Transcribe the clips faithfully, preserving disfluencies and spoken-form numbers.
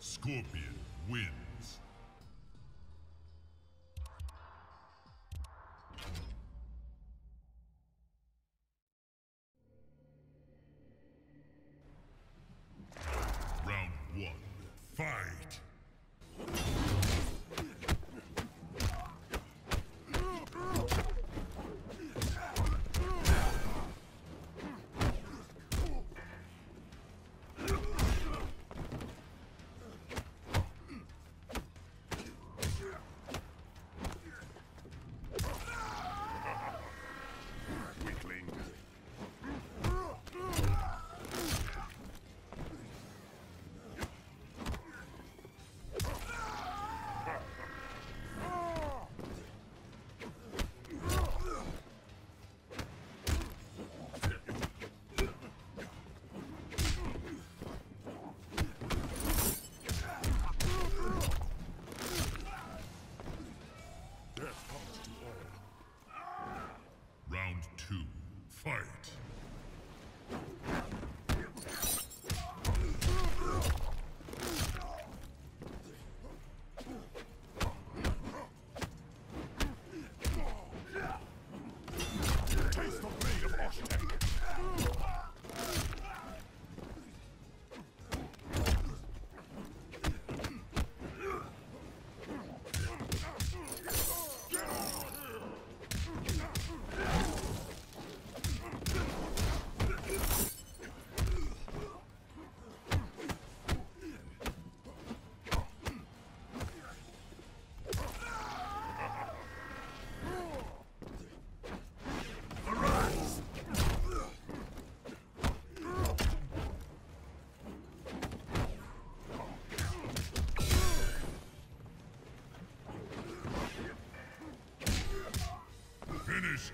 Scorpion wins. Round one, fight!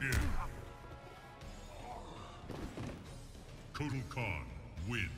in. Kotal Kahn wins.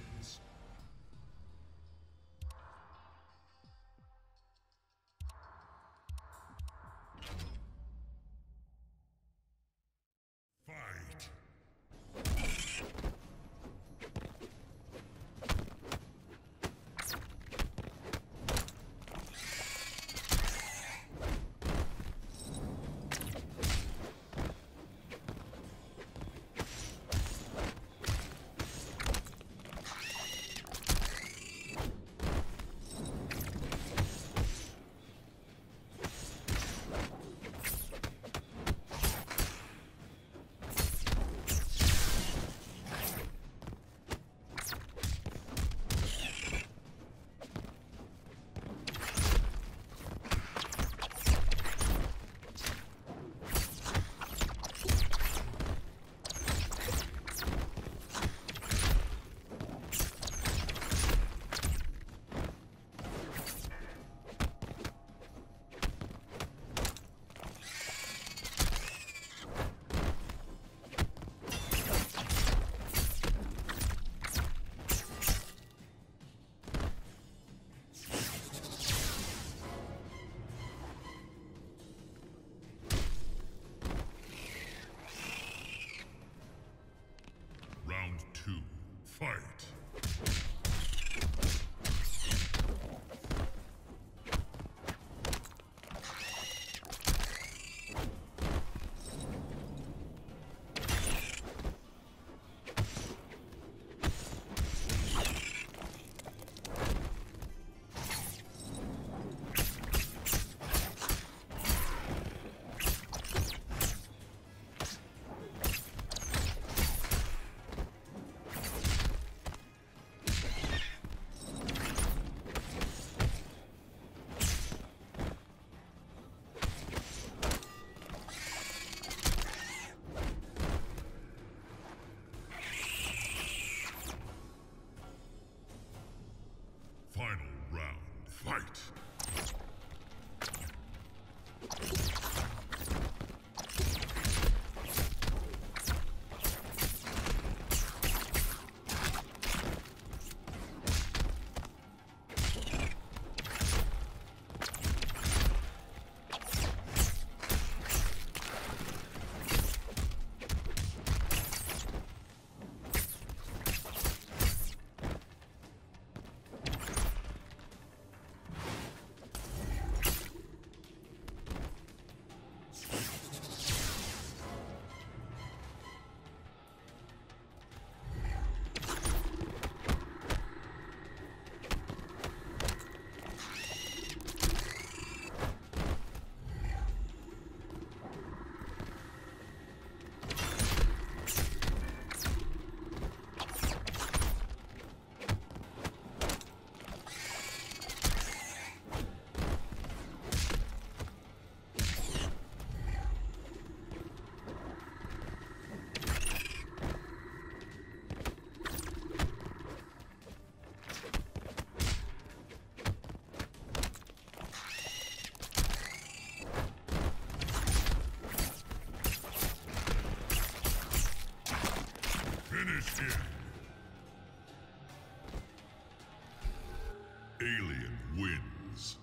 Alien wins.